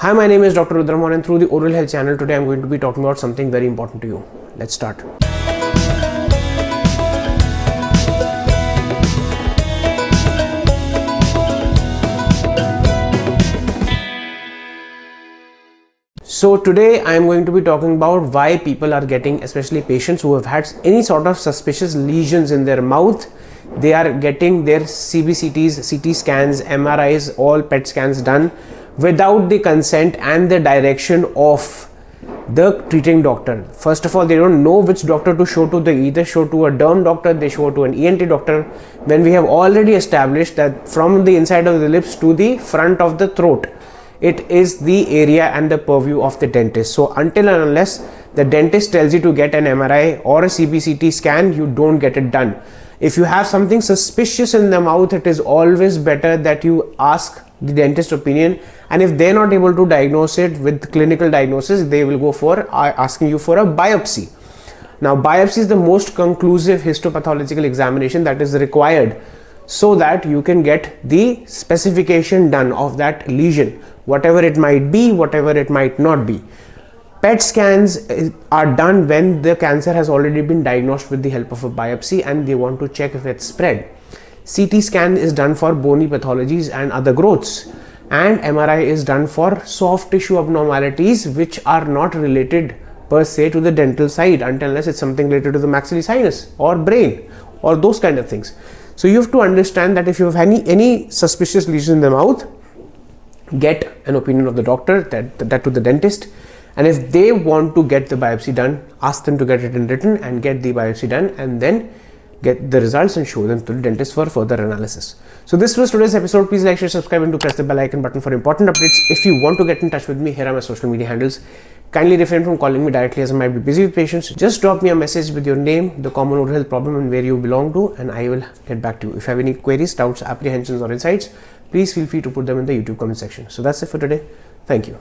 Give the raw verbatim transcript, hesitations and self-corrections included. Hi, my name is Doctor Rudra Mohan, and through the Oral Health Channel today I'm going to be talking about something very important to you. Let's start. So today I am going to be talking about why people are getting, especially patients who have had any sort of suspicious lesions in their mouth, they are getting their C B C Ts, C T scans, M R Is, all P E T scans done without the consent and the direction of the treating doctor. First of all, they don't know which doctor to show to. They either show to a derm doctor, they show to an E N T doctor, when we have already established that from the inside of the lips to the front of the throat, it is the area and the purview of the dentist. So until and unless the dentist tells you to get an M R I or a C B C T scan, you don't get it done. If you have something suspicious in the mouth, it is always better that you ask the dentist opinion, and if they're not able to diagnose it with clinical diagnosis, they will go for asking you for a biopsy. Now, biopsy is the most conclusive histopathological examination that is required so that you can get the specification done of that lesion, whatever it might be, whatever it might not be. P E T scans are done when the cancer has already been diagnosed with the help of a biopsy and they want to check if it's spread. C T scan is done for bony pathologies and other growths, and M R I is done for soft tissue abnormalities which are not related per se to the dental side, until unless it's something related to the maxillary sinus or brain or those kind of things. So you have to understand that if you have any, any suspicious lesion in the mouth, get an opinion of the doctor, that, that to the dentist, and if they want to get the biopsy done, ask them to get it in written and get the biopsy done, and then get the results and show them to the dentist for further analysis. So this was today's episode. Please like, share, subscribe, and do press the bell icon button for important updates. If you want to get in touch with me, here are my social media handles. Kindly refrain from calling me directly as I might be busy with patients. Just drop me a message with your name, the common oral health problem, and where you belong to, and I will get back to you. If you have any queries, doubts, apprehensions, or insights, please feel free to put them in the YouTube comment section. So that's it for today. Thank you.